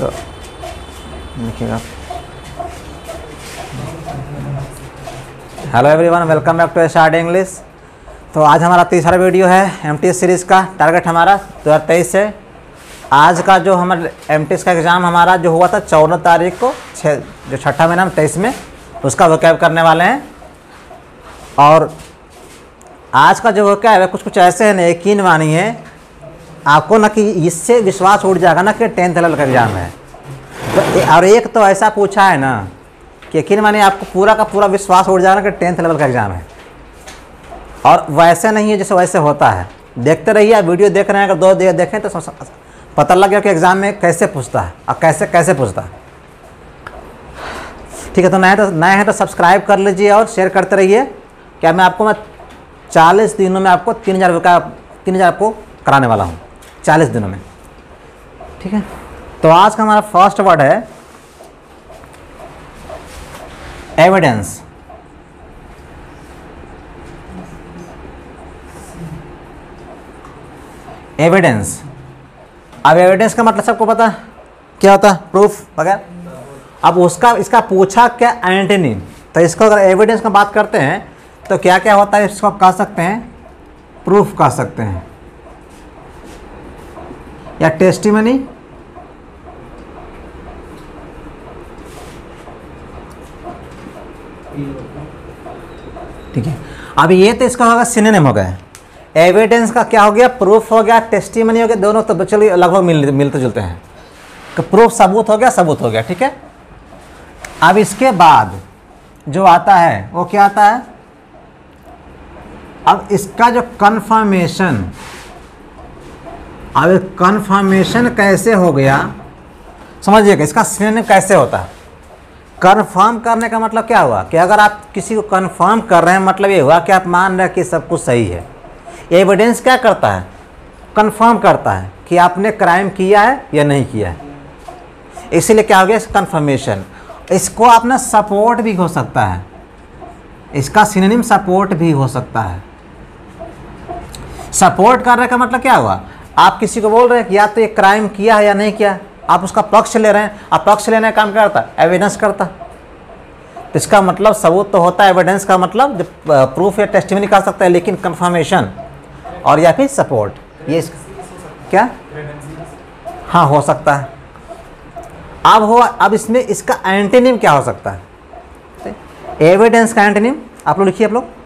तो लिखिएगा। Hello everyone, welcome back to SRD English. तो आज हमारा तीसरा वीडियो है एमटीएस सीरीज़ का। टारगेट हमारा 2023 से। आज का जो हमारे एमटीएस का एग्ज़ाम हमारा जो हुआ था 14 तारीख को, जो छठा महीना 23 में, उसका वोकैब करने वाले हैं। और आज का जो वोकैब है कुछ कुछ ऐसे हैं ना, यकीन मानिए आपको ना कि इससे विश्वास उठ जाएगा ना कि 10th लेवल का एग्ज़ाम है। तो और एक तो ऐसा पूछा है ना कि यकीन मानिए आपको पूरा का पूरा विश्वास उठ जाएगा ना कि 10th लेवल का एग्ज़ाम है। और वैसे नहीं है जैसे वैसे होता है। देखते रहिए, आप वीडियो देख रहे हैं, अगर 2 देखें तो पता लग गया कि एग्ज़ाम में कैसे पूछता है और कैसे कैसे पूछता है। ठीक है, तो नए हैं तो सब्सक्राइब कर लीजिए और शेयर करते रहिए। क्या मैं 40 दिनों में आपको 3,000 आपको कराने वाला हूँ 40 दिनों में। ठीक है, तो आज का हमारा फर्स्ट वर्ड है एविडेंस। एविडेंस, अब एविडेंस का मतलब सबको पता क्या होता है, प्रूफ वगैरह। अब उसका इसका पूछा क्या एंटोनिम, तो इसको अगर एविडेंस में बात करते हैं तो क्या क्या होता है, इसको कह सकते हैं प्रूफ, कह सकते हैं या टेस्टिमनी, ठीक है। अब ये तो इसका होगा सिनोनिम हो गया, एविडेंस का क्या हो गया, प्रूफ हो गया, टेस्टिमनी हो गया, दोनों तो चलिए लगभग मिलते जुलते हैं। प्रूफ सबूत हो गया, ठीक है। अब इसके बाद जो आता है वो क्या आता है, अब इसका जो कन्फर्मेशन, अब कन्फर्मेशन कैसे हो गया, समझिएगा इसका सिनोनिम कैसे होता है। कन्फर्म करने का मतलब क्या हुआ कि अगर आप किसी को कन्फर्म कर रहे हैं, मतलब ये हुआ कि आप मान रहे हैं कि सब कुछ सही है। एविडेंस क्या करता है, कन्फर्म करता है कि आपने क्राइम किया है या नहीं किया है, इसीलिए क्या हो गया कन्फर्मेशन। इसको आपने सपोर्ट भी हो सकता है, इसका सिनोनिम सपोर्ट भी हो सकता है। सपोर्ट करने का मतलब क्या हुआ, आप किसी को बोल रहे हैं कि या तो ये क्राइम किया है या नहीं किया, आप उसका पक्ष ले रहे हैं। आप पक्ष लेने का काम करता है एविडेंस करता। तो इसका मतलब सबूत तो होता है एविडेंस का, मतलब जब प्रूफ या टेस्टिमनी कर सकता है, लेकिन कंफर्मेशन और या फिर सपोर्ट ये क्या, हाँ हो सकता है। अब हो, अब इसमें इसका एंटोनिम क्या हो सकता है, एविडेंस का एंटोनिम आप लोग लिखिए, आप लोग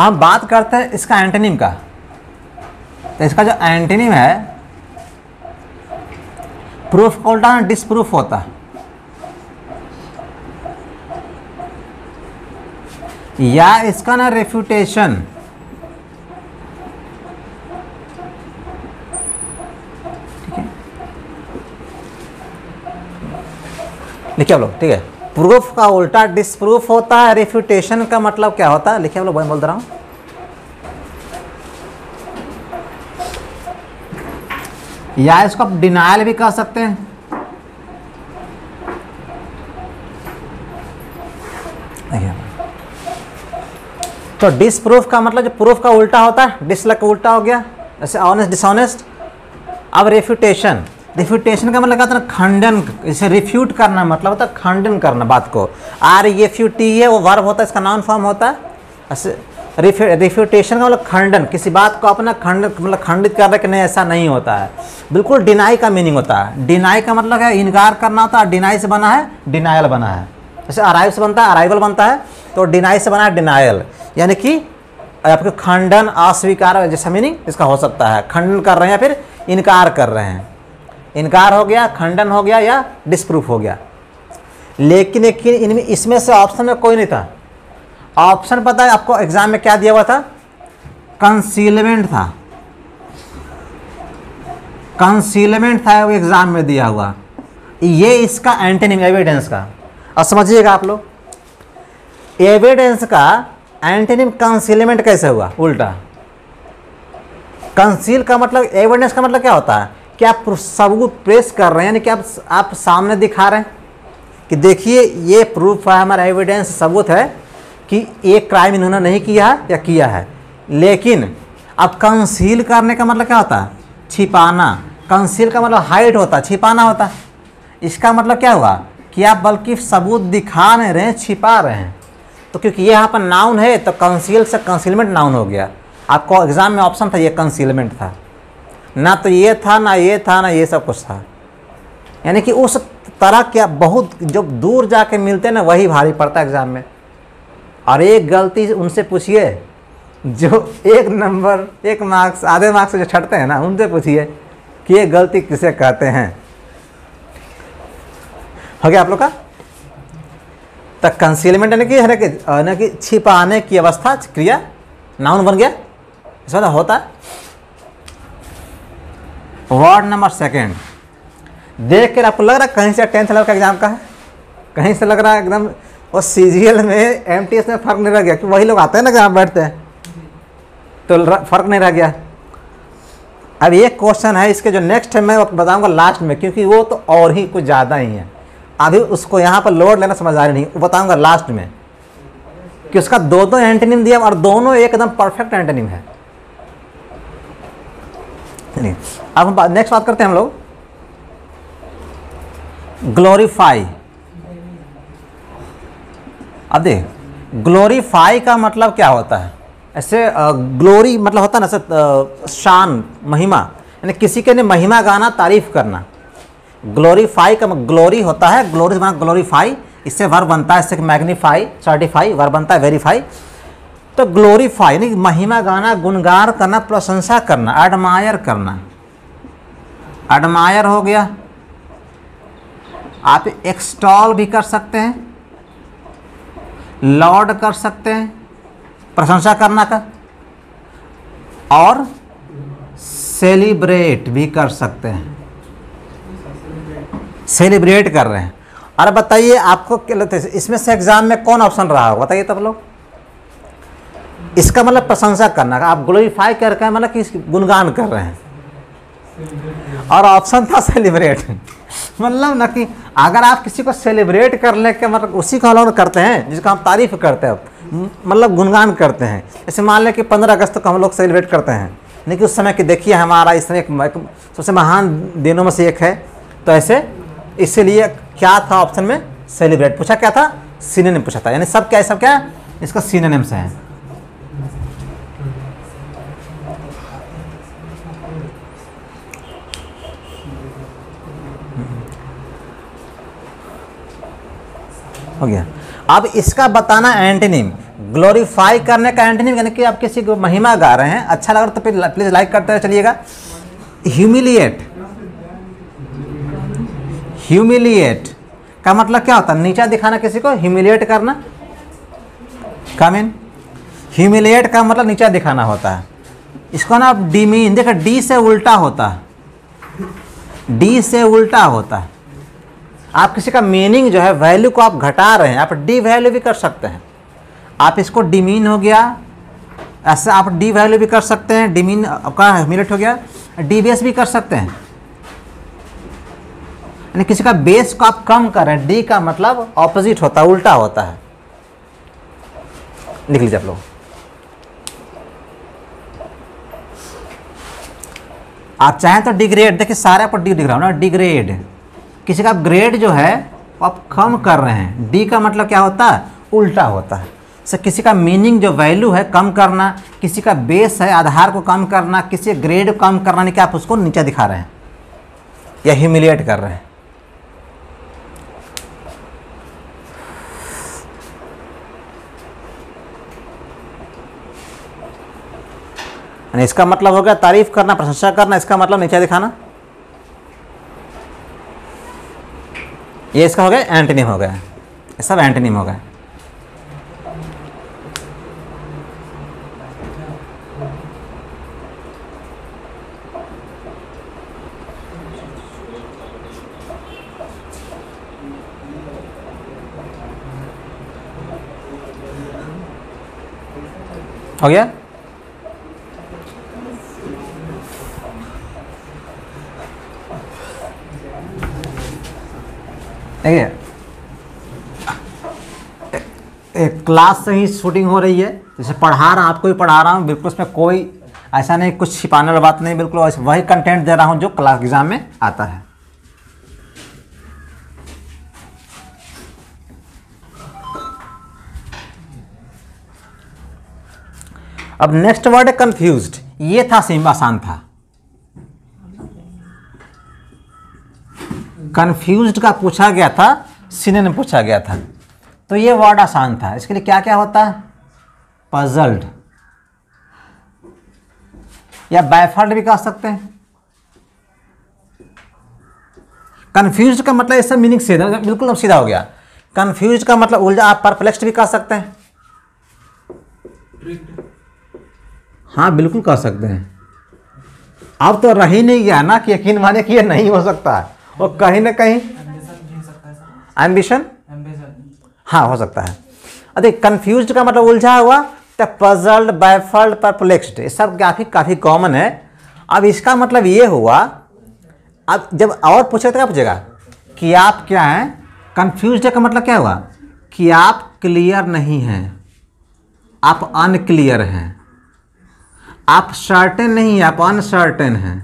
हम बात करते हैं इसका एंटोनिम का। तो इसका जो एंटोनिम है, प्रूफ को उल्टा डिसप्रूफ होता है, या इसका ना रेफ्यूटेशन, ठीक है लिखिए आप लोग, ठीक है। प्रूफ का उल्टा डिसप्रूफ होता है, रेफ्यूटेशन का मतलब क्या होता है, लिखिए आप लोग, वही बोल रहा हूँ। या इसको आप डिनायल भी कह सकते हैं। तो डिसप्रूफ का मतलब जो प्रूफ का उल्टा होता है, डिसलाइक का उल्टा हो गया, जैसे ऑनेस्ट डिसऑनेस्ट। अब रेफ्यूटेशन, रिफ्यूटेशन का मतलब क्या होता है, खंडन। इसे रिफ्यूट करना मतलब होता है खंडन करना बात को, REFUT है वो वर्ब होता है, इसका नॉन फॉर्म होता है। रिफ्यूटेशन का मतलब खंडन, किसी बात को अपना खंडन मतलब खंडित कर रहे कि नहीं ऐसा नहीं होता है। बिल्कुल डिनाई का मीनिंग होता है, डिनाई का मतलब है इनकार करना होता है, डिनाई से बना है डिनायल बना है, जैसे अराइव से बनता है अराइवल बनता है, तो डिनाई से बना है डिनायल, यानी कि आपको खंडन अस्वीकार जैसा मीनिंग इसका हो सकता है। खंडन कर रहे हैं या फिर इनकार कर रहे हैं, इनकार हो गया, खंडन हो गया या डिसप्रूफ हो गया। लेकिन इनमें इसमें से ऑप्शन में कोई नहीं था। ऑप्शन पता है आपको एग्जाम में क्या दिया हुआ था, कंसीलमेंट था, कंसीलमेंट था वो एग्जाम में दिया हुआ। ये इसका एंटोनिम एविडेंस का। और समझिएगा आप लोग एविडेंस का एंटोनिम कंसीलमेंट कैसे हुआ, उल्टा। कंसील का मतलब, एविडेंस का मतलब क्या होता है कि आप सबूत पेश कर रहे हैं, यानी कि आप सामने दिखा रहे हैं कि देखिए ये प्रूफ है, हमारा एविडेंस सबूत है, कि एक क्राइम इन्होंने नहीं किया है या किया है। लेकिन अब कंसील करने का मतलब क्या होता है? छिपाना। कंसील का मतलब हाइड होता है, छिपाना होता है। इसका मतलब क्या हुआ कि आप बल्कि सबूत दिखा नहीं रहे हैं, छिपा रहे हैं। तो क्योंकि ये यहाँ पर नाउन है तो कंसील से कंसीलमेंट नाउन हो गया। आपको एग्ज़ाम में ऑप्शन था ये कंसीलमेंट था, ना तो ये था ना ये था ना ये सब कुछ था। यानी कि उस तरह के बहुत जो दूर जाके मिलते हैं ना वही भारी पड़ता है एग्ज़ाम में। और एक गलती उनसे पूछिए जो एक नंबर एक मार्क्स आधे मार्क्स जो छटते हैं ना, उनसे पूछिए कि ये गलती किसे कहते हैं। हो गया आप लोग का? तो कंसीलमेंट यानी कि छिपाने की अवस्था क्रिया नाउन बन गया। इसमें होता है वार्ड नंबर सेकेंड। देख कर आपको लग रहा है कहीं से 10th लेवल का एग्जाम का है, कहीं से लग रहा है एकदम और सीजीएल में एमटीएस में फ़र्क नहीं रह गया कि वही लोग आते हैं ना जहाँ बैठते हैं, तो फ़र्क नहीं रह गया। अब एक क्वेश्चन है इसके जो नेक्स्ट है मैं बताऊंगा लास्ट में, क्योंकि वो तो और ही कुछ ज़्यादा ही है, अभी उसको यहाँ पर लोड लेना समझ आ रही नहीं, वो बताऊंगा लास्ट में कि उसका दो एंटोनिम दिया और दोनों एकदम परफेक्ट एंटोनिम है। अब हम नेक्स्ट बात करते हैं हम लोग ग्लोरीफाई। अब देख ग्लोरीफाई का मतलब क्या होता है? ऐसे ग्लोरी मतलब होता है ना शान महिमा, यानी किसी के ने महिमा गाना तारीफ करना। ग्लोरीफाई का ग्लोरी होता है, ग्लोरी माना ग्लोरीफाई, इससे वर्ब बनता है, इससे मैग्नीफाई सर्टिफाई वर्ब बनता है वेरीफाई। तो ग्लोरीफाई यानी महिमा गाना गुणगान करना प्रशंसा करना एडमायर करना। एडमायर हो गया, आप एक्सटॉल भी कर सकते हैं, लॉर्ड कर सकते हैं प्रशंसा करना का, और सेलिब्रेट भी कर सकते हैं, सेलिब्रेट कर रहे हैं। अरे बताइए आपको क्या लगता है इसमें से एग्जाम में कौन ऑप्शन रहा होगा? बताइए तब लोग। इसका मतलब प्रशंसा करना का, आप ग्लोरीफाई कर रहे हैं मतलब कि गुणगान कर रहे हैं, और ऑप्शन था सेलिब्रेट। मतलब ना कि अगर आप किसी को सेलिब्रेट करने के मतलब उसी को हम करते हैं जिसका हम तारीफ करते हैं, मतलब गुणगान करते हैं। जैसे मान लें कि 15 अगस्त को हम लोग सेलिब्रेट करते हैं, लेकिन उस समय कि देखिए हमारा इस समय एक सबसे महान दिनों में से एक है, तो ऐसे इसीलिए क्या था ऑप्शन में सेलिब्रेट। पूछा क्या था? सिनोनिम पूछा था, यानी सब क्या है, सब क्या इसका सिनोनिम से है। हो गया। अब इसका बताना एंटोनिम। ग्लोरीफाई करने का एंटोनिम यानी कि आप किसी को महिमा गा रहे हैं। अच्छा लगा तो फिर प्लीज़ लाइक करते हुए चलिएगा। ह्यूमिलिएट, ह्यूमिलिएट का मतलब क्या होता है? नीचा दिखाना, किसी को ह्यूमिलिएट करना। कम इन, ह्यूमिलिएट का मतलब नीचा दिखाना होता है। इसको ना आप डिमीन, देखो डी से उल्टा होता है, डी से उल्टा होता है। आप किसी का मीनिंग जो है वैल्यू को आप घटा रहे हैं, आप डी वैल्यू भी कर सकते हैं। आप इसको डिमीन हो गया, ऐसे आप डी वैल्यू भी कर सकते हैं, डिमीन आपका ह्यूमिलिएट हो गया, डीबेस भी कर सकते हैं, यानी किसी का बेस को आप कम कर रहे हैं। डी का मतलब ऑपोजिट होता है, उल्टा होता है। लिख लीजिए आप लोग। आप चाहें तो डिग्रेड, देखिए सारे आपको डी दिख रहा हो ना, डिग्रेड किसी का ग्रेड जो है वो आप कम कर रहे हैं। डी का मतलब क्या होता है? उल्टा होता है। सर किसी का मीनिंग जो वैल्यू है कम करना, किसी का बेस है आधार को कम करना, किसी ग्रेड को कम करना, नहीं कि आप उसको नीचे दिखा रहे हैं या ह्यूमिलिएट कर रहे हैं। इसका मतलब हो गया तारीफ करना प्रशंसा करना, इसका मतलब नीचे दिखाना, ये इसका हो गया एंटोनिम हो गया, ये सब एंटोनिम हो गया। हो गया। क्लास से ही शूटिंग हो रही है, जैसे पढ़ा रहा आपको ही पढ़ा रहा हूँ, बिल्कुल उसमें कोई ऐसा नहीं कुछ छिपाने वाली बात नहीं, बिल्कुल वही कंटेंट दे रहा हूँ जो क्लास एग्जाम में आता है। अब नेक्स्ट वर्ड है कंफ्यूज्ड, ये था सेम आसान था। कंफ्यूज्ड का पूछा गया था, सिनोनिम पूछा गया था, तो ये वर्ड आसान था। इसके लिए क्या क्या होता है, पजल्ड या बैफर्ड भी कह सकते हैं। कंफ्यूज्ड का मतलब इसका मीनिंग सीधा बिल्कुल अब सीधा हो गया। कंफ्यूज्ड का मतलब उलझा, आप परप्लेक्स्ड भी कह सकते हैं, हाँ बिल्कुल कह सकते हैं। अब तो रह ही नहीं गया ना कि यकीन माने कि ये नहीं हो सकता है, और कहीं ना कहीं एम्बिशन, हाँ हो सकता है। अरे कंफ्यूज्ड का मतलब उलझा हुआ, तो पजल्ड, बायफल्ड, परप्लेक्स्ड ये सब काफ़ी कॉमन है। अब इसका मतलब ये हुआ, अब जब और पूछे तो क्या पूछेगा कि आप क्या हैं। कंफ्यूज्ड का मतलब क्या हुआ कि आप क्लियर नहीं हैं, आप अनक्लियर हैं, आप सर्टेन नहीं, आप अनसर्टेन हैं,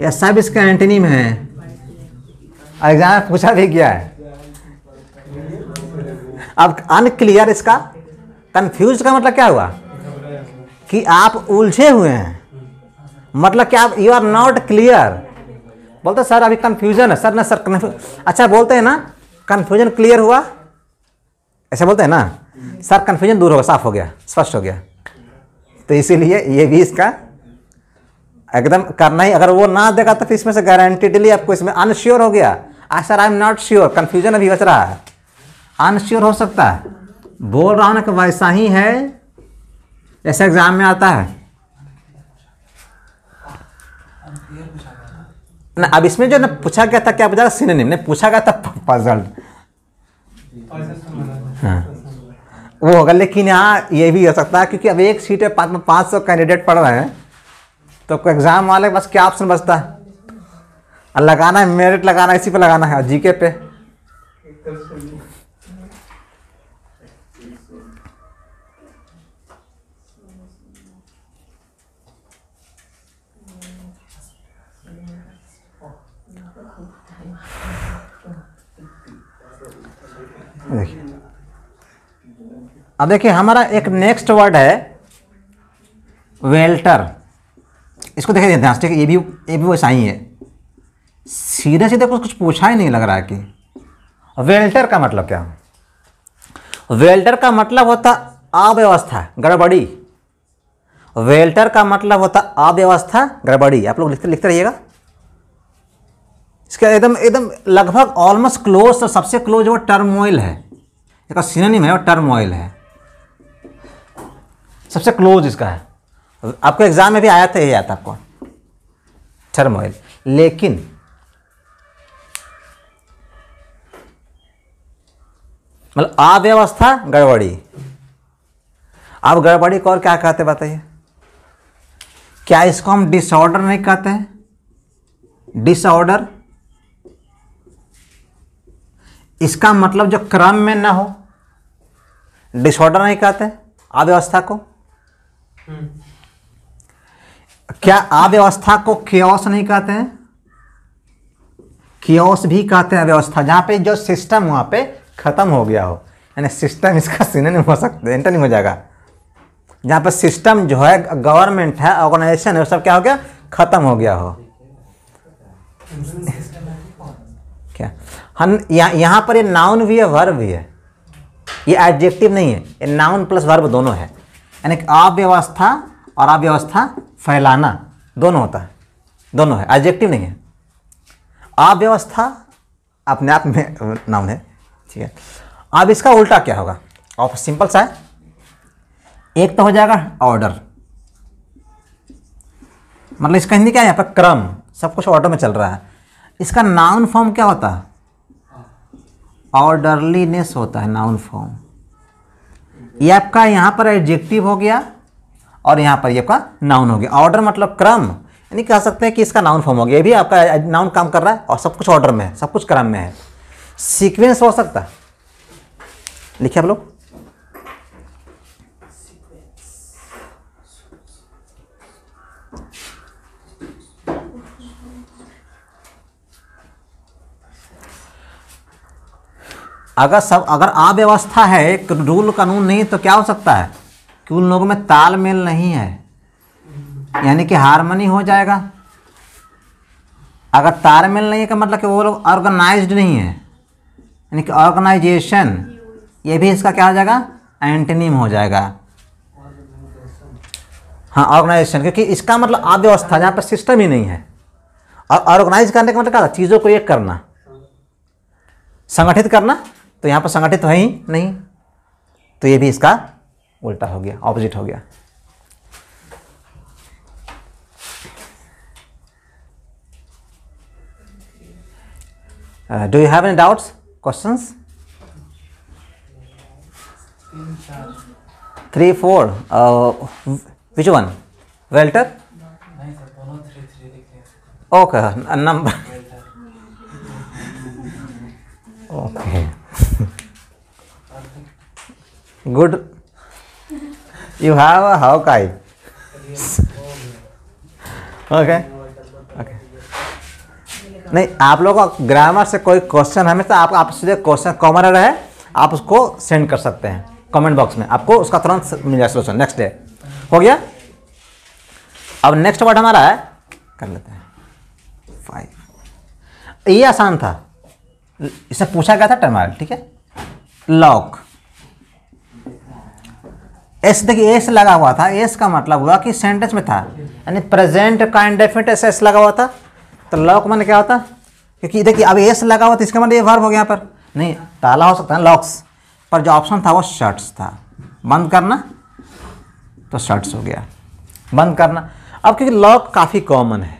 यह सब इसका एंटोनिम है। एग्जाम में पूछा भी गया है। अब अनक्लियर इसका कंफ्यूज का मतलब क्या हुआ कि आप उलझे हुए हैं, मतलब कि आप यू आर नॉट क्लियर। बोलते सर अभी कंफ्यूजन है सर, ना सर अच्छा बोलते हैं ना कंफ्यूजन क्लियर हुआ, ऐसे बोलते हैं ना सर कंफ्यूजन दूर हो गया, साफ हो गया, स्पष्ट हो गया। तो इसीलिए ये भी इसका एकदम करना ही, अगर वो ना देगा तो फिर इसमें से गारंटीडली आपको इसमें अनश्योर हो गया, आ sir I am not sure, confusion अभी बच रहा है, अनश्योर हो सकता है, बोल रहा हूँ ना कि वैसा ही है जैसे एग्जाम में आता है ना। अब इसमें जो ना पूछा गया था क्या पूछा, सिनोनिम ने पूछा गया था पजल्ड, हाँ वो होगा। लेकिन यहाँ ये भी हो सकता है क्योंकि अब एक सीट है, 500 कैंडिडेट पढ़ रहे हैं, तो एग्जाम वाले के पास क्या ऑप्शन बचता है, लगाना है मेरिट, लगाना इसी पे लगाना है जीके पे। अब देखिए हमारा एक नेक्स्ट वर्ड है वेल्टर। इसको देखिए ध्यान से, ये भी वैसा ही है, सीधे सीधे कुछ पूछा ही नहीं लग रहा है कि वेल्टर का मतलब क्या। वेल्टर का मतलब होता अव्यवस्था, गड़बड़ी। वेल्टर का मतलब होता अव्यवस्था, गड़बड़ी। आप लोग लिखते रहिएगा इसका एकदम लगभग ऑलमोस्ट क्लोज, तो सबसे क्लोज वो टर्मोइल है, इसका सिनोनिम है वो टर्मोइल है, सबसे क्लोज इसका है। आपको एग्जाम में भी आया था, ये आया था आपको टर्मोइल। लेकिन मतलब अव्यवस्था, गड़बड़ी। अब गड़बड़ी को और क्या कहते हैं बताइए, क्या इसको हम डिसऑर्डर नहीं कहते हैं? डिसऑर्डर इसका मतलब जो क्रम में ना हो, डिसऑर्डर नहीं कहते अव्यवस्था को। क्या अव्यवस्था को क्योस नहीं कहते हैं? क्योस भी कहते हैं अव्यवस्था, जहाँ पे जो सिस्टम वहाँ पे खत्म हो गया हो, यानी सिस्टम इसका सिनोनिम हो सकता है, एंटोनिम हो जाएगा। जहाँ पे सिस्टम जो है, गवर्नमेंट है, ऑर्गेनाइजेशन है, वो सब क्या हो गया, खत्म हो गया हो। क्या हम यहाँ पर ये नाउन भी है, वर्ब भी है, ये एडजेक्टिव नहीं है, ये नाउन प्लस वर्ब दोनों है, यानी कि अव्यवस्था और अव्यवस्था फैलाना दोनों होता है, दोनों है, एडजेक्टिव नहीं है। अव्यवस्था अपने आप में नाउन है, ठीक है। अब इसका उल्टा क्या होगा, और सिंपल सा है, एक तो हो जाएगा ऑर्डर, मतलब इसका हिंदी क्या है, यहाँ पर क्रम, सब कुछ ऑर्डर में चल रहा है। इसका नाउन फॉर्म क्या होता है, ऑर्डरलीनेस होता है नाउन फॉर्म। ये आपका यहाँ पर एडजेक्टिव हो गया और यहाँ पर ये आपका नाउन हो गया। ऑर्डर मतलब क्रम, यानी कह सकते हैं कि इसका नाउन फॉर्म हो गया, ये भी आपका नाउन काम कर रहा है और सब कुछ ऑर्डर में है, सब कुछ क्रम में है। सीक्वेंस हो सकता है, लिखिए आप लोग, अगर अव्यवस्था है, रूल कानून नहीं, तो क्या हो सकता है कि उन लोगों में तालमेल नहीं है, यानी कि हारमनी हो जाएगा। अगर तालमेल नहीं है का मतलब कि वो लोग ऑर्गेनाइज्ड नहीं है, यानी कि ऑर्गेनाइजेशन, ये भी इसका क्या हो जाएगा, एंटोनिम हो जाएगा। हाँ, ऑर्गेनाइजेशन, क्योंकि इसका मतलब अव्यवस्था जहाँ पर सिस्टम ही नहीं है। और ऑर्गेनाइज करने का मतलब क्या था, चीज़ों को एक करना, संगठित करना, तो यहाँ पर संगठित है ही नहीं, तो ये भी इसका उल्टा हो गया, ऑपोजिट हो गया। Do you have any doubts, questions? 3, 4. Which one? Welter? Okay, a number. Okay. Good. You have a Hawkeye. Okay. नहीं, आप लोगों का ग्रामर से कोई क्वेश्चन हमेशा आप सीधे क्वेश्चन कॉमन रहे, आप उसको सेंड कर सकते हैं कमेंट बॉक्स में, आपको उसका तुरंत मिल जाए सोल्यूशन नेक्स्ट डे। हो गया। अब नेक्स्ट वर्ड हमारा है, कर लेते हैं 5। ये आसान था, इसे पूछा गया था टर्माइल, ठीक है। लॉक, एस, देखिए एस लगा हुआ था, एस का मतलब हुआ कि सेंटेंस में था, यानी प्रेजेंट का इंडेफिनिट एस लगा हुआ था, तो लॉक मैंने क्या होता, क्योंकि देखिए अब एस लगा हुआ था, इसका मतलब ये वर्ब हो गया। यहाँ पर नहीं ताला हो सकता है लॉक्स, पर जो ऑप्शन था वो शर्ट्स था, बंद करना, तो शर्ट्स हो गया बंद करना। अब क्योंकि लॉक काफ़ी कॉमन है,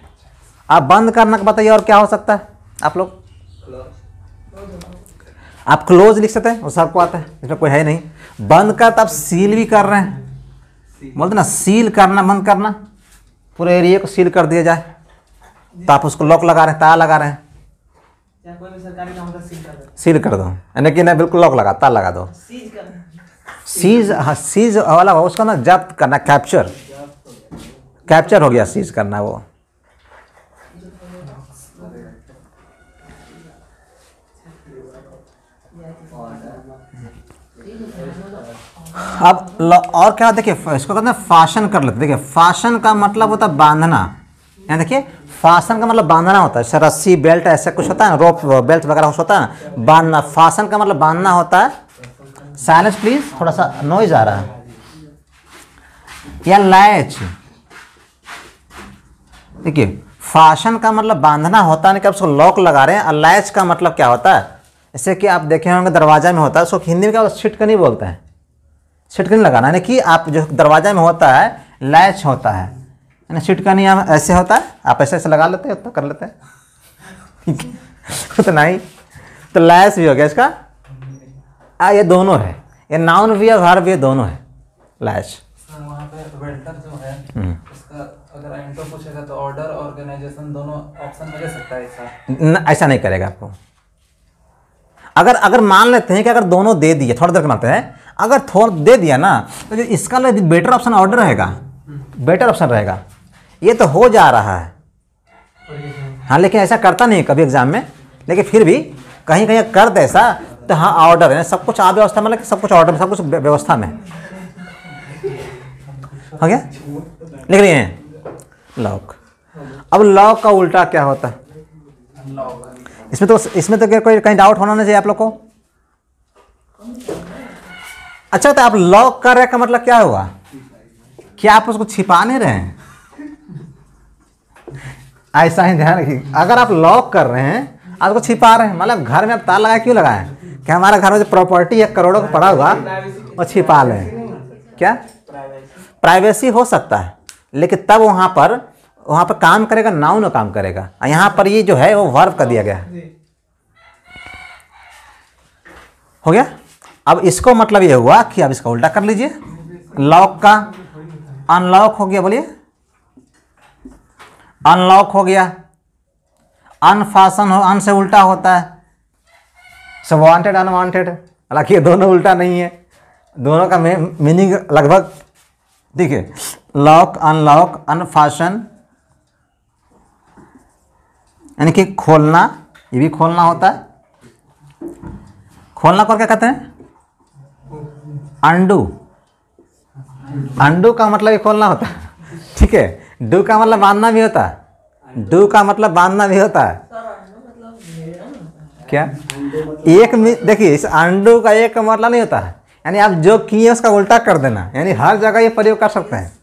आप बंद करना का बताइए और क्या हो सकता है। आप लोग आप क्लोज लिख सकते हैं, वो सबको आता है, इसमें कोई है नहीं। बंद कर तो आप सील भी कर रहे हैं, बोलते ना सील करना, बंद करना, पूरे एरिया को सील कर दिया जाए, तो आप उसको लॉक लगा रहे हैं, ताला लगा रहे हैं। कोई भी सरकारी काम होता सील कर दो, यानी कि ना बिल्कुल लॉक लगा, ताला लगा दो। सीज, हाँ सीज वाला हो, उसका ना जब्त करना, कैप्चर, कैप्चर हो गया, सीज करना वो। अब और क्या देखिए, इसको कहते हैं फाशन कर लेते। देखिए फाशन का मतलब होता है बांधना, यानी देखिए फासन का मतलब बांधना होता है, जैसे रस्सी बेल्ट ऐसा कुछ होता है, रोप बेल्ट वगैरह कुछ होता है ना, बांधना, फासन का मतलब बांधना होता है। साइलेंस प्लीज, थोड़ा सा नॉइज आ रहा है। या लैच, देखिए फासन का मतलब बांधना होता है, यानी कि आप उसको लॉक लगा रहे हैं। और लैच का मतलब क्या होता है, जैसे कि आप देखे होंगे दरवाजा में होता है, उसको हिंदी में क्या छिटकनी बोलते हैं, छिटकनी लगाना, यानी कि आप जो दरवाजा में होता है लैच होता है, यानी छिटकनी ऐसे होता है, आप ऐसे ऐसे लगा लेते हैं, तो कर लेते हैं, तो नहीं तो लैस भी हो गया इसका। ये दोनों है, ये नाउन भी है, वर्ब भी है, दोनों है लैस। वहाँ पे वेल्टर जो है, उसका अगर एंटो पूछेगा तो ऑर्डर, ऑर्गेनाइजेशन, दोनों ऑप्शन में ले सकता है। ऐसा नहीं करेगा आपको। अगर मान लेते हैं कि अगर दोनों दे दिए, थोड़ा देर मानते हैं, अगर थोड़ा दे दिया ना, तो जो इसका बेटर ऑप्शन ऑर्डर रहेगा, बेटर ऑप्शन रहेगा। ये तो हो जा रहा है, हाँ, लेकिन ऐसा करता नहीं कभी एग्जाम में, लेकिन फिर भी कहीं कहीं कर दे ऐसा, तो हाँ ऑर्डर है, सब कुछ अव्यवस्था, मतलब सब कुछ ऑर्डर, सब कुछ व्यवस्था में हो गया। लिख रही हैं लॉक। अब लॉक का उल्टा क्या होता है, इसमें तो क्या कोई कहीं डाउट होना नहीं चाहिए आप लोग को। अच्छा, तो आप लॉक कर रहे का मतलब क्या हुआ, क्या आप उसको छिपा नहीं रहे हैं, ऐसा ही ध्यान रखिए। अगर आप लॉक कर रहे हैं, आप उसको छिपा रहे हैं, मतलब घर में आप ताला लगाए, क्यों लगाए, क्या हमारा घर में जो प्रॉपर्टी है करोड़ों को पड़ा हुआ वो छिपा लें, क्या प्राइवेसी हो सकता है, लेकिन तब वहाँ पर काम करेगा, नाउन काम करेगा। यहाँ पर ये जो है वो वर्ब कर दिया गया, हो गया। अब इसको मतलब ये हुआ कि आप इसका उल्टा कर लीजिए, लॉक का अनलॉक हो गया, बोलिए अनलॉक हो गया। अनफासन हो, अन से उल्टा होता है, सो वांटेड अनवांटेड, हालांकि ये दोनों उल्टा नहीं है, दोनों का मीनिंग लगभग, ठीक है। लॉक, अनलॉक, अनफासन, यानी कि खोलना, ये भी खोलना होता है, खोलना को क्या कहते हैं? अंडू। अंडू का मतलब ही खोलना होता है, ठीक है। डू का मतलब बांधना भी होता है, डू का मतलब बांधना भी होता है क्या? एक देखिए, इस अंडू का एक मतलब नहीं होता है, यानी आप जो किए उसका उल्टा कर देना, यानी हर जगह ये प्रयोग कर सकते हैं।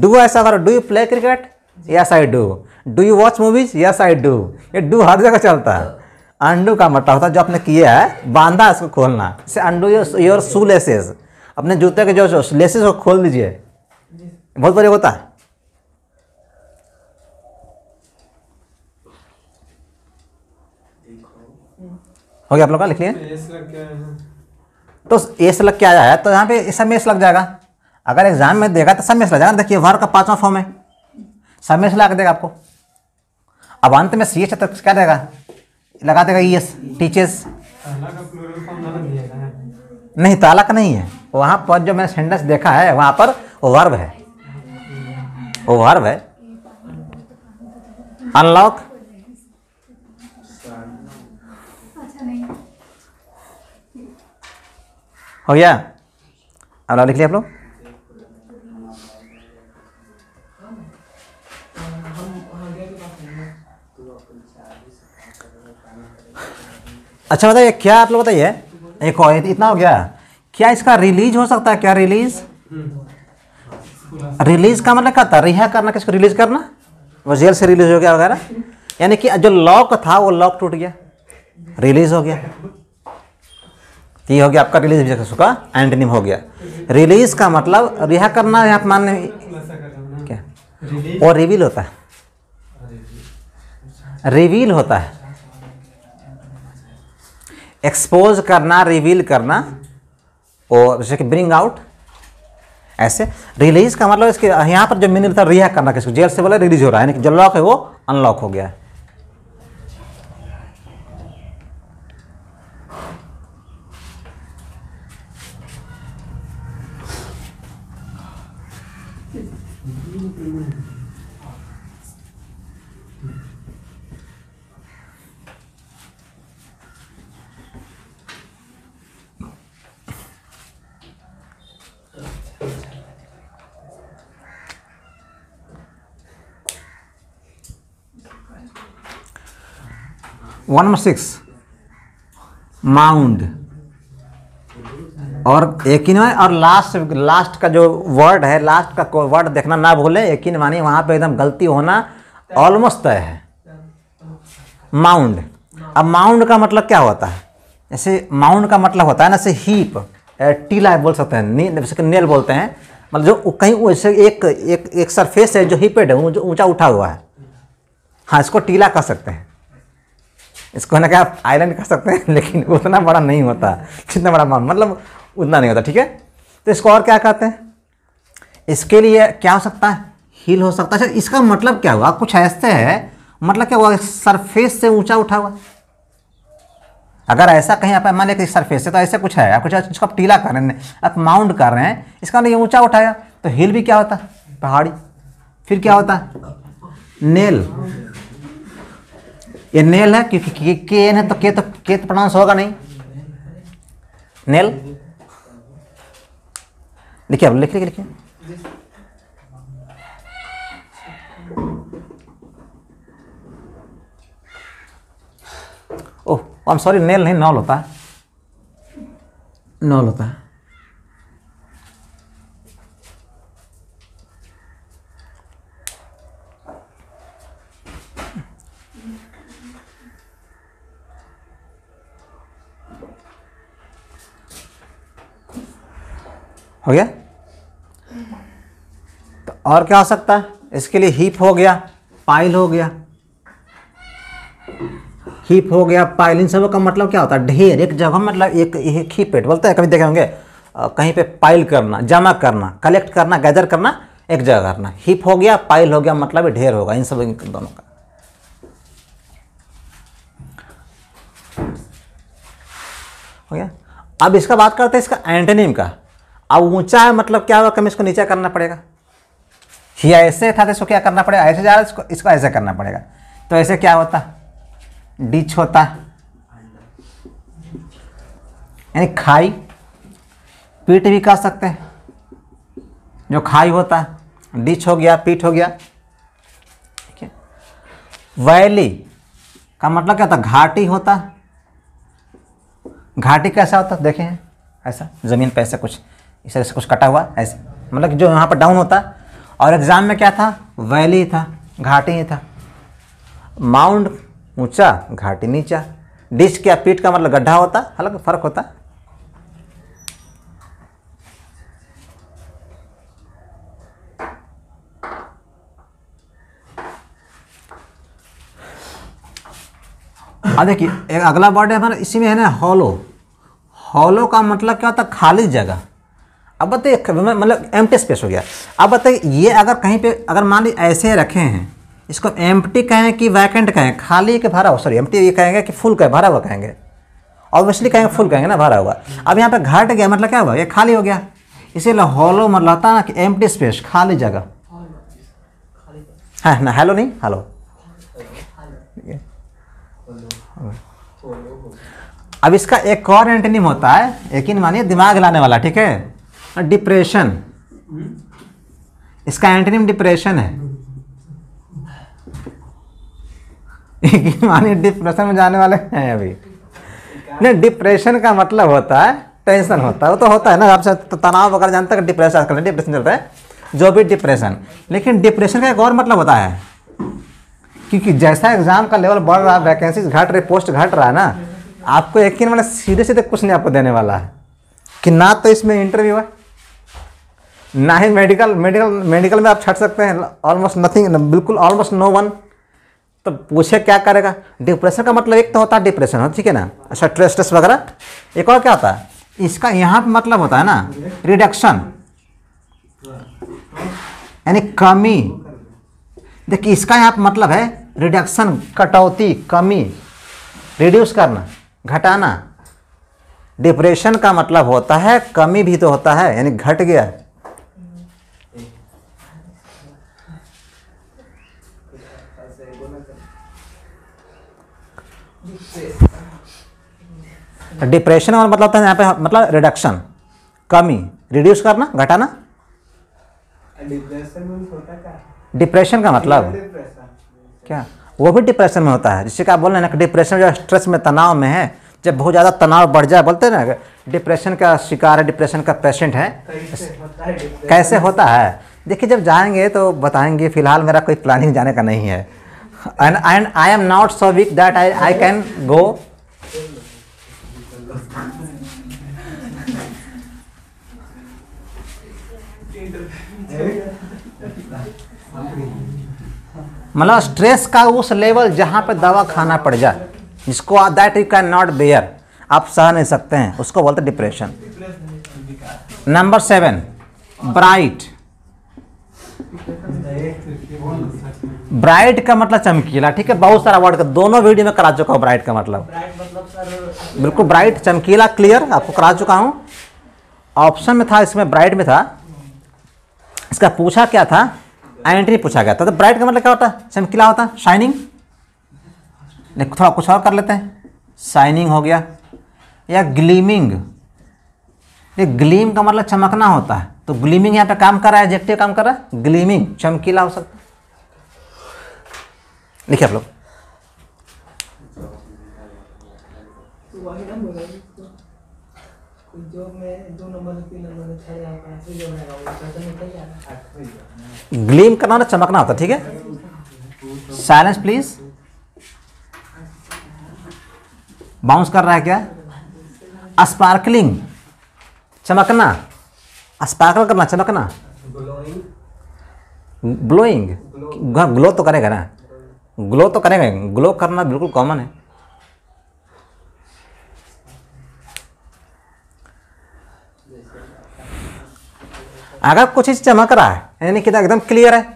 डू ऐसा करो, do you play cricket? Yes I do. Do you watch movies? Yes I do. ये डू हर जगह चलता है। अंडू का मतलब होता है जो आपने किया है, बांधा उसको खोलना। जैसे अंडू योर शू लेसेस, अपने जूते के जो लेसेस को खोल दीजिए, बहुत प्रयोग होता है। हो गया आप लोग का? लिखिए तो एस लग के आया है तो यहाँ पे एस लग जाएगा। अगर एग्जाम में देगा तो सब एस लग जाएगा। देखिए वर्ग का पांचवा फॉर्म है, सब एस लगा के देगा आपको। अब अंत में सी एच तो क्या देगा? लगा देगा ई एस, टीचर्स। नहीं ताला का नहीं है, वहाँ पर जो मैंने सेंटेंस देखा है वहाँ पर वर्ब है, वो वर्ब है। अनलॉक, हो गया? अब लिख लिया आप लोग? अच्छा बताइए, क्या आप लोग बताइए, एक और इतना हो गया। क्या इसका रिलीज हो सकता है? क्या रिलीज? रिलीज का मतलब क्या था? रिहा करना, किसको रिलीज करना? वो जेल से रिलीज हो गया वगैरह। यानी कि जो लॉक था वो लॉक टूट गया, रिलीज हो गया। ये हो गया आपका रिलीज भी उसका एंटोनिम हो गया। रिलीज का मतलब रिहा करना, यहाँ मानने क्या? और रिवील होता है, रिवील होता है। एक्सपोज करना, रिवील करना, और जैसे कि ब्रिंग आउट, ऐसे। रिलीज का मतलब इसके यहाँ पर जो मीनिंग था रिहा करना, किसको जेल से बोला रिलीज हो रहा है, यानी कि जो लॉक है वो अनलॉक हो गया है। वन नंबर 6 माउंड, और यकीन माने, और लास्ट का जो वर्ड है, लास्ट का वर्ड देखना ना भूलें। यकीन मानिए वहाँ पे एकदम गलती होना ऑलमोस्ट तय है। माउंड, अब माउंड का मतलब क्या होता है? जैसे माउंड का मतलब होता है ना, जैसे हीप, टीला बोल सकते हैं, जैसे नेल बोलते हैं, मतलब जो कहीं वैसे एक एक एक सरफेस है जो हीपेड है, ऊँचा उठा हुआ है। हाँ, इसको टीला कह सकते हैं, इसको ना क्या आप आइलैंड कर सकते हैं, लेकिन उतना बड़ा नहीं होता, जितना बड़ा मतलब उतना नहीं होता, ठीक है। तो इसको और क्या कहते हैं? इसके लिए क्या हो सकता है? हील हो सकता है। इसका मतलब क्या हुआ? कुछ ऐसे है, मतलब क्या हुआ? सरफेस से ऊंचा उठा हुआ। अगर ऐसा कहीं आप मान लें सरफेस से, तो ऐसे कुछ है, आप कुछ इसको आप टीला कर रहे हैं, आप माउंड कर रहे हैं, इसका नहीं ऊँचा उठाया। तो हील भी क्या होता? पहाड़ी। फिर क्या होता? नेल। ये नेल है क्योंकि के एन है, तो के तो प्रोनाउंस होगा नहीं, नेल। देखिए अब लिखिए oh I am sorry, nail नहीं नॉल होता है, नॉल होता है। हो गया? तो और क्या हो सकता है? इसके लिए हीप हो गया, पाइल हो गया। हीप हो गया, पाइल, इन सबों का मतलब क्या होता है? ढेर, एक जगह, मतलब एक ही पेट बोलते हैं, कभी देखे होंगे कहीं पे पाइल करना, जमा करना, कलेक्ट करना, गैदर करना, एक जगह करना। हीप हो गया, पाइल हो गया, मतलब ढेर होगा इन सब दोनों का। हो गया? अब इसका बात करते हैं इसका एंटोनिम का। अब ऊंचा है मतलब क्या होगा? कम इसको नीचा करना पड़ेगा। ही ऐसे था तो इसको क्या करना पड़ेगा? ऐसे जा रहा है, इसको ऐसे करना पड़ेगा। तो ऐसे क्या होता? डिच होता। यानी खाई, पीठ भी कह सकते हैं, जो खाई होता है, डिच हो गया, पीठ हो गया। ठीक है, वैली का मतलब क्या होता है? घाटी होता है। घाटी कैसा होता है? देखें ऐसा ज़मीन पे ऐसा कुछ, इस तरह से कुछ कटा हुआ, ऐसे मतलब जो यहाँ पर डाउन होता है। और एग्ज़ाम में क्या था? वैली था, घाटी ही था। माउंड ऊंचा, घाटी नीचा। डिश क्या? पीठ का मतलब गड्ढा होता, अलग फ़र्क होता। अब देखिए अगला वर्ड है हमारा, इसी में है ना हॉलो। हॉलो का मतलब क्या होता है? खाली जगह। अब बताइए, मतलब एम्प्टी स्पेस हो गया। अब बताइए ये अगर कहीं पे, अगर मान लीजिए ऐसे रखे हैं, इसको एम्प्टी कहें कि वैकेंट कहें? खाली के भरा हुआ, सॉरी एम्प्टी ये कहेंगे कि फुल कहें, भरा हुआ कहेंगे, ऑब्वियसली कहेंगे फुल कहेंगे ना, भरा हुआ। अब यहाँ पे घट गया मतलब क्या हुआ? ये खाली हो गया। इसीलिए हॉलो मतलब होता है ना कि एम्प्टी स्पेस, खाली जगह। हाँ ना, हेलो नहीं, हेलो। अब इसका एक और एंटोनिम होता है, यकीन मानिए दिमाग लाने वाला, ठीक है, डिप्रेशन। इसका एंटोनिम डिप्रेशन है, यकीन मानिए डिप्रेशन में जाने वाले हैं अभी। नहीं, डिप्रेशन का मतलब होता है टेंशन होता है, वो तो होता है ना आपसे, तो तनाव वगैरह जानते हैं, डिप्रेशन आजकल डिप्रेशन चलता है, जो भी डिप्रेशन। लेकिन डिप्रेशन का एक और मतलब होता है, क्योंकि जैसा एग्जाम का लेवल बढ़ रहा है, वैकेंसीज घट रही, पोस्ट घट रहा है ना, आपको यकीन माना सीधे सीधे कुछ नहीं आपको देने वाला है कि ना तो इसमें इंटरव्यू है, ना ही मेडिकल। मेडिकल में आप छट सकते हैं, ऑलमोस्ट नथिंग, बिल्कुल ऑलमोस्ट नो वन। तो पूछे क्या करेगा? डिप्रेशन का मतलब एक तो होता है डिप्रेशन, ठीक है ना, स्ट्रेस स्ट्रेस वगैरह। एक और क्या होता है इसका? यहाँ पे मतलब होता है ना रिडक्शन, यानी कमी। देखिए इसका यहाँ पे मतलब है रिडक्शन, कटौती, कमी, रिड्यूस करना, घटाना। डिप्रेशन का मतलब होता है कमी भी तो होता है, यानी घट गया। डिप्रेशन का मतलब होता है यहाँ पे मतलब रिडक्शन, कमी, रिड्यूस करना, घटाना। डिप्रेशन का मतलब क्या? वो भी डिप्रेशन में होता है, जिससे कि आप बोल रहे हैं ना कि डिप्रेशन जो स्ट्रेस में, तनाव में है, जब बहुत ज़्यादा तनाव बढ़ जाए, बोलते हैं ना डिप्रेशन का शिकार है, डिप्रेशन का पेशेंट है। कैसे होता है? देखिए जब जाएंगे तो बताएंगे, फिलहाल मेरा कोई प्लानिंग जाने का नहीं है, and I am not so weak that I can go. मतलब स्ट्रेस का उस लेवल जहाँ पे दवा खाना पड़ जाए, जिसको that you can not bear, आप सह नहीं सकते हैं, उसको बोलते डिप्रेशन। Number 7 bright. ब्राइट का मतलब चमकीला, ठीक है, बहुत सारा वर्ड का दोनों वीडियो में करा चुका हूँ। ब्राइट का मतलब बिल्कुल ब्राइट, चमकीला, क्लियर आपको करा चुका हूँ। ऑप्शन में था, इसमें ब्राइट में था। इसका पूछा क्या था? एंट्री पूछा गया था। तो ब्राइट का मतलब क्या होता है? चमकीला होता है, शाइनिंग। लेकिन थोड़ा कुछ और कर लेते हैं, शाइनिंग हो गया, या ग्लीमिंग। ये ग्लीम का मतलब चमकना होता है, तो ग्लीमिंग यहाँ पे काम कर रहा है, एडजेक्टिव काम कर रहा है, ग्लीमिंग चमकीला हो सकता है। देखिए आप लोग ग्लीम करना ना, चमकना होता, ठीक है। Silence please. बाउंस कर रहा है क्या? स्पार्कलिंग, चमकना, स्पार्कल करना, चमकना। ग्लोइंग, ग्लो तो करेगा ना, ग्लो तो करेगा, ग्लो करना बिल्कुल कॉमन है। अगर कुछ चीज़ चमक रहा है यानी कि एकदम क्लियर है,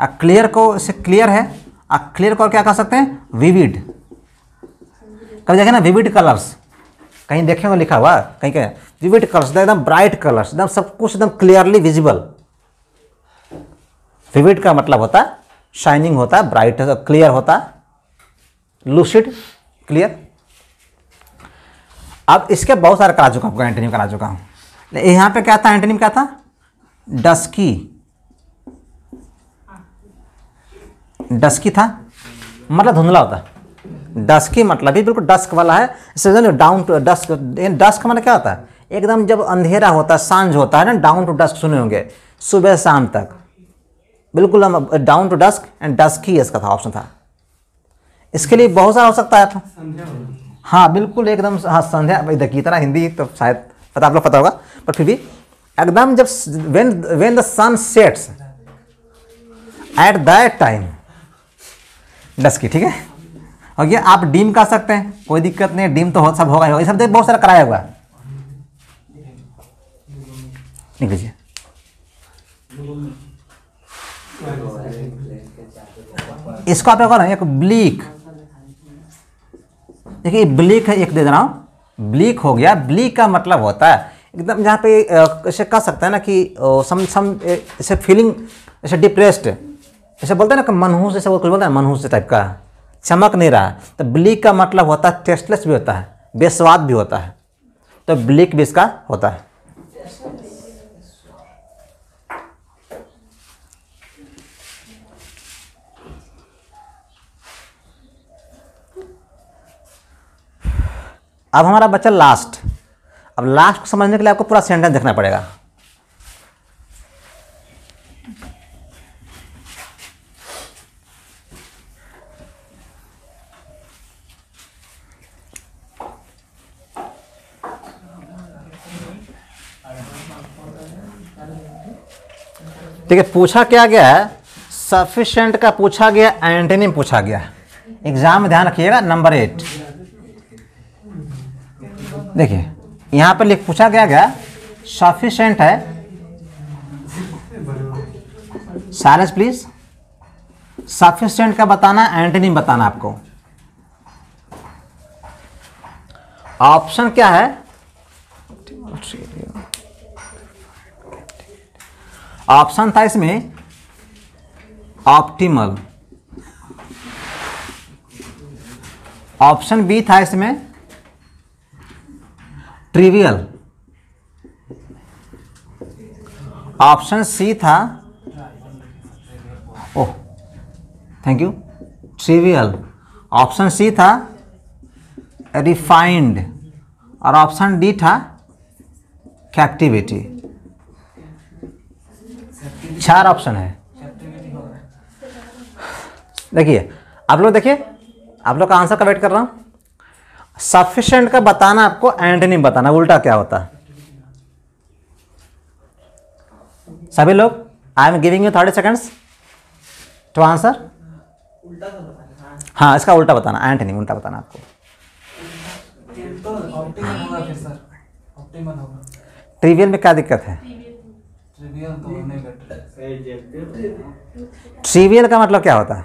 आ क्लियर को से क्लियर है, आ क्लियर को क्या कह सकते हैं? विविड। कभी देखें ना विविड कलर्स, कहीं देखें वो लिखा हुआ, कहीं कहें विविड कलर्स, एकदम ब्राइट कलर्स, एकदम सब कुछ एकदम क्लियरली विजिबल। विविड का मतलब होता है शाइनिंग होता है, ब्राइट क्लियर होता है, लूसिड क्लियर। अब इसके बहुत सारा करा चुका हूँ, एंटोनिम करा चुका हूँ। यहाँ पे क्या था, एंटोनिम क्या था, डस्की, डस्की था मतलब धुंधला होता, डस्की मतलब ही बिल्कुल डस्क वाला है, इससे डाउन टू डस्क। डस्क मतलब क्या होता है, एकदम जब अंधेरा होता है, सांझ होता है ना, डाउन टू डस्क सुने होंगे, सुबह शाम तक बिल्कुल हम down to dusk and dusky इसका था ऑप्शन था। इसके लिए बहुत सारा हो सकता है आप, हाँ बिल्कुल एकदम, हाँ संध्या। भाई देखिए इतना हिंदी तो शायद पता, आप लोग पता होगा, पर फिर भी एकदम जब when the sun sets at that time dusky, ठीक है। और ये आप डीम कर सकते हैं, कोई दिक्कत नहीं, डीम तो हो सब होगा ही होगा, ये सब बहुत सारा कराया हुआ है। लिख लीजिए, इसको आप क्या एक ब्लीक, देखिए ब्लीक है, एक दे रहा हूँ, ब्लीक हो गया। ब्लीक का मतलब होता है एकदम, जहाँ पे इसे कह सकते हैं ना कि सम इसे फीलिंग, इसे डिप्रेस्ड, इसे बोलते हैं ना मनहूस, जैसे वो कुछ बोलते हैं मनहूस टाइप का, चमक नहीं रहा। तो ब्लीक का मतलब होता है टेस्टलेस भी होता है, बेस्वाद भी होता है, तो ब्लीक भी इसका होता है। अब हमारा बच्चा लास्ट। अब लास्ट को समझने के लिए आपको पूरा सेंटेंस देखना पड़ेगा। ठीक है, पूछा क्या गया है, सफिशिएंट का पूछा गया, एंटोनिम पूछा गया। एग्जाम में ध्यान रखिएगा, नंबर 8 देखिए यहाँ पर लिख पूछा गया गया सफिशिएंट है, साइलेंस प्लीज। सफिशिएंट का बताना, एंटोनिम बताना आपको। ऑप्शन क्या है, ऑप्शन था इसमें ऑप्टिमल, ऑप्शन बी था इसमें ट्रिवियल, ऑप्शन सी था, oh thank you, trivial, option C था रिफाइंड, और ऑप्शन डी था कैप्टिविटी। 4 ऑप्शन है। देखिए आप लोग, देखिए आप लोग का आंसर का वेट कर रहा हूँ। सफिशिएंट का बताना आपको, एंटोनिम बताना, उल्टा क्या होता है। सभी लोग, I am giving you 30 seconds to answer. हाँ इसका उल्टा बताना, एंटोनिम उल्टा बताना आपको। ट्रिवियल में क्या दिक्कत है, ट्रिवियल का मतलब क्या होता है,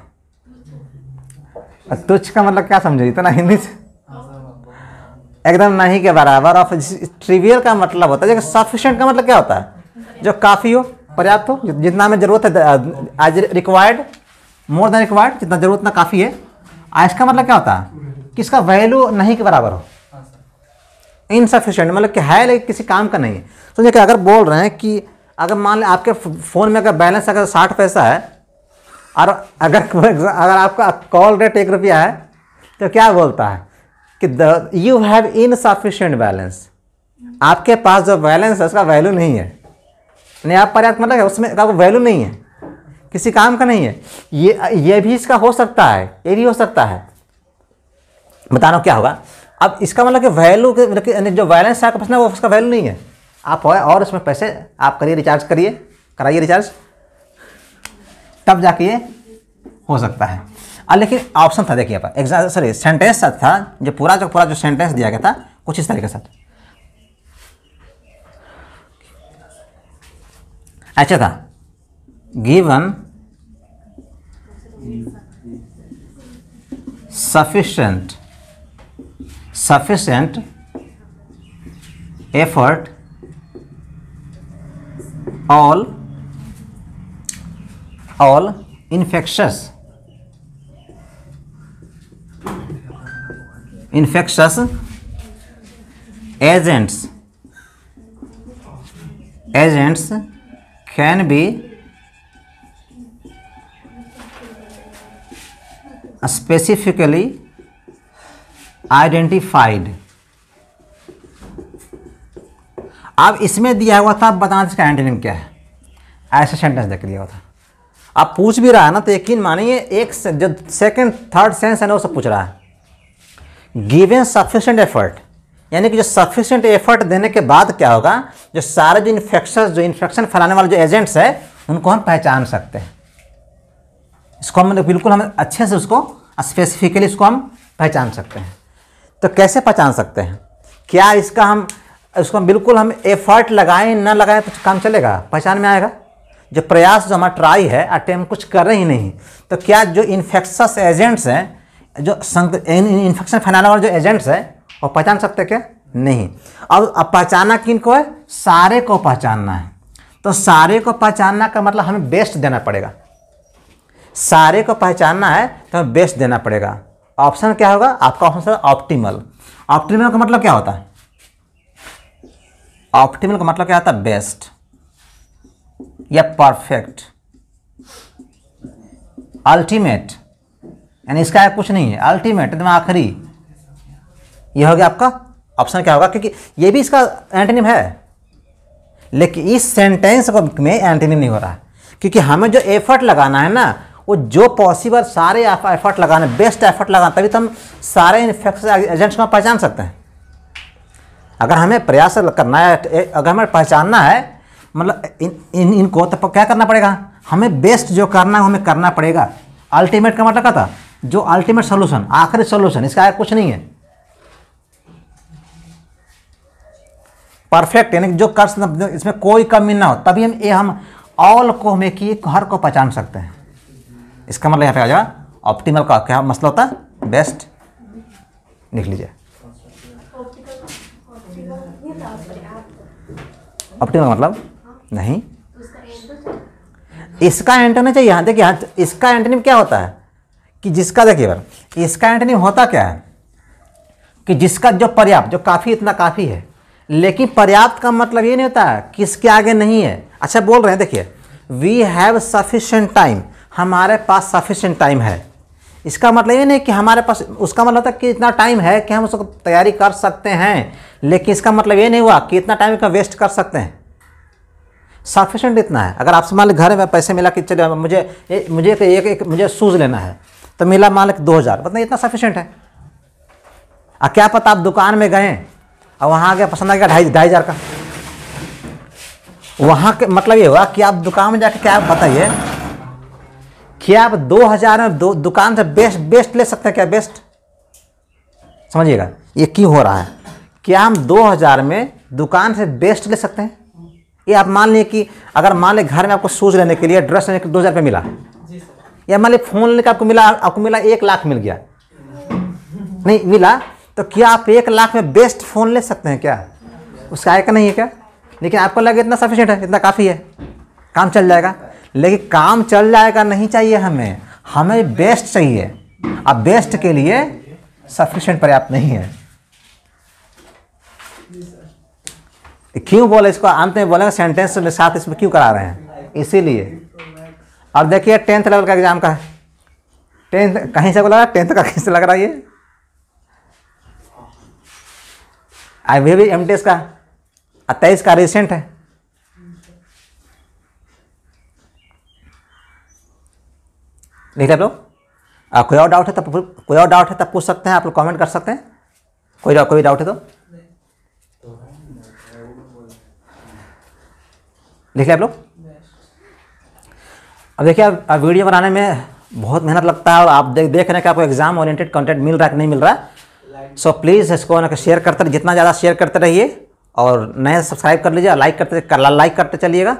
तुच्छ का मतलब क्या समझे, इतना हिंदी से एकदम नहीं के बराबर। और ट्रिवियल का मतलब होता है, जैसे सफिशिएंट का मतलब क्या होता है, जो काफ़ी हो, पर्याप्त हो, जितना हमें ज़रूरत है, आज रिक्वायर्ड, मोर देन रिक्वायर्ड, जितना ज़रूरत ना काफ़ी है। आज का मतलब क्या होता है कि इसका वैल्यू नहीं के बराबर हो, इनसफिशिएंट मतलब कि है लेकिन किसी काम का नहीं है। समझिए कि अगर बोल रहे हैं कि अगर मान लें आपके फ़ोन में अगर बैलेंस अगर 60 पैसा है, और अगर आपका कॉल रेट 1 रुपया है, तो क्या बोलता है कि यू हैव इनसफिशिएंट बैलेंस, आपके पास जो बैलेंस है उसका वैल्यू नहीं है, नहीं आप पर्याप्त मतलब उसमें आपको वैल्यू नहीं है, किसी काम का नहीं है। ये भी इसका हो सकता है, ये भी हो सकता है, बता रहा हूँ क्या होगा। अब इसका मतलब कि वैल्यू के जो बैलेंस है आपके पास ना, वो उसका वैल्यू नहीं है, आप हो और उसमें पैसे आप करिए, रिचार्ज करिए, कराइए रिचार्ज, तब जाके ये हो सकता है। लेकिन ऑप्शन था, देखिए आप एग्जाम सॉरी सेंटेंस था, जो पूरा जो सेंटेंस दिया गया था कुछ इस तरीके से। अच्छा था, given sufficient effort all infectious agents agents can be specifically identified. अब इसमें दिया हुआ था, आप बताना इसका एंटोनिम क्या है, ऐसा सेंटेंस देख लिया हुआ था। आप पूछ भी रहा है ना, तो यकीन मानिए एक जो सेकंड थर्ड सेंस है ना, वो सब पूछ रहा है। गिवन सफिशिएंट एफर्ट, यानी कि जो सफिशिएंट एफर्ट देने के बाद क्या होगा, जो सारे जो इन्फेक्शन फैलाने वाले जो एजेंट्स है उनको हम पहचान सकते हैं। इसको हम बिल्कुल हम अच्छे से उसको स्पेसिफिकली इसको हम पहचान सकते हैं। तो कैसे पहचान सकते हैं, क्या इसका हम उसको बिल्कुल हम एफर्ट लगाएं ना लगाएं तो काम चलेगा, पहचान में आएगा? जो प्रयास जो हमारा ट्राई है, अटेम्प्ट कुछ कर रही नहीं, तो क्या जो इन्फेक्शस एजेंट्स हैं, जो इन्फेक्शन फैलाने वाले जो एजेंट्स हैं, वो पहचान सकते क्या? नहीं। अब पहचानना किन को है, सारे को पहचानना है। तो सारे को पहचानना का मतलब हमें बेस्ट देना पड़ेगा। सारे को पहचानना है तो हमें बेस्ट देना पड़ेगा। ऑप्शन क्या होगा आपका, ऑप्शन ऑप्टिमल। ऑप्टिमल का मतलब क्या होता है, ऑप्टिमल का मतलब क्या होता है, बेस्ट या परफेक्ट, अल्टीमेट, यानी इसका कुछ नहीं है, अल्टीमेट एकदम आखिरी। यह हो गया आपका ऑप्शन क्या होगा, क्योंकि ये भी इसका एंटोनिम है, लेकिन इस सेंटेंस में एंटोनिम नहीं हो रहा है, क्योंकि हमें जो एफर्ट लगाना है ना, वो जो पॉसिबल सारे एफर्ट लगाना, बेस्ट एफर्ट लगाना, तभी तो हम सारे इन्फेक्शन एजेंट्स को पहचान सकते हैं। अगर हमें प्रयास करना है, अगर हमें पहचानना है मतलब इनको, तो क्या करना पड़ेगा, हमें बेस्ट जो करना है हमें करना पड़ेगा। अल्टीमेट का मतलब क्या था, जो अल्टीमेट सोल्यूशन, आखिरी सोल्यूशन, इसका आगे कुछ नहीं है। परफेक्ट यानी जो कर, इसमें कोई कमी ना हो, तभी हम ये हम ऑल को, हमें कि हर को पहचान सकते हैं। इसका मतलब यहाँ पे आ जाएगा ऑप्टिमल का क्या मसला होता है, बेस्ट। लिख लीजिए ऑप्टिमल मतलब नहीं, इसका एंटोनिम चाहिए। यहाँ देखिए, यहाँ इसका एंटोनिम क्या होता है कि जिसका, देखिए बार इसका एंटोनिम होता क्या है कि जिसका जो पर्याप्त, जो काफ़ी, इतना काफ़ी है, लेकिन पर्याप्त का मतलब ये नहीं होता है किसके आगे नहीं है। अच्छा बोल रहे हैं, देखिए वी हैव सफिशिएंट टाइम, हमारे पास सफिशिएंट टाइम है, इसका मतलब ये नहीं कि हमारे पास, उसका मतलब था कि इतना टाइम है कि हम उसको तैयारी कर सकते हैं, लेकिन इसका मतलब ये नहीं हुआ कि इतना टाइम का वेस्ट कर सकते हैं। सफिशिएंट इतना है, अगर आपसे मान लो घर में पैसे मिला कि चलिए मुझे शूज़ लेना है, तो मिला मान लो 2000, मतलब इतना सफिशिएंट है। और क्या पता आप दुकान में गए और वहाँ आगे पसंद आ गया 2500 का, वहाँ के मतलब ये हुआ कि आप दुकान में जाके, क्या आप बताइए कि आप 2000 में दुकान से बेस्ट ले सकते हैं क्या, बेस्ट? समझिएगा ये क्यों हो रहा है, क्या हम 2000 में दुकान से बेस्ट ले सकते हैं? ये आप मान लीजिए कि अगर मान लें घर में आपको शूज़ लेने के लिए, ड्रेस लेने के लिए 2000 रुपये मिला, या मान लें फ़ोन लेने का आपको मिला 1 लाख मिल गया, नहीं मिला, तो क्या आप 1 लाख में बेस्ट फ़ोन ले सकते हैं क्या? उसका आयका नहीं है क्या? लेकिन आपको लगे इतना सफिशिएंट है, इतना काफ़ी है, काम चल जाएगा। लेकिन काम चल जाएगा नहीं चाहिए हमें, हमें बेस्ट चाहिए। अब बेस्ट के लिए सफिशिएंट पर्याप्त नहीं है। क्यों बोले इसको अंत में बोलेंगे सेंटेंस में साथ, इसमें क्यों करा रहे हैं, इसीलिए। अब देखिए 10th लेवल का एग्जाम का है, 10th कहीं से बोला, 10th का कहीं से लग रहा है ये, अभी भी MTS का 23 का रिसेंट है। लिख आप लोग, कोई और डाउट है तब, कोई और डाउट है तब पूछ सकते हैं आप लोग, कमेंट कर सकते हैं। कोई डाउट है तो लिख आप लोग। अब देखिए, अब वीडियो बनाने में बहुत मेहनत लगता है, और आप देख रहे हैं कि आपको एग्जाम ओरिएंटेड कंटेंट मिल रहा है कि नहीं मिल रहा है। सो प्लीज़ इसको ना शेयर करते, जितना ज़्यादा शेयर करते रहिए, और नए सब्सक्राइब कर लीजिए, लाइक करते चलिएगा।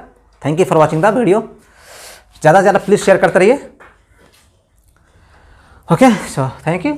Thank you for watching the video. ज़्यादा से ज़्यादा प्लीज़ शेयर करते रहिए। Okay so thank you.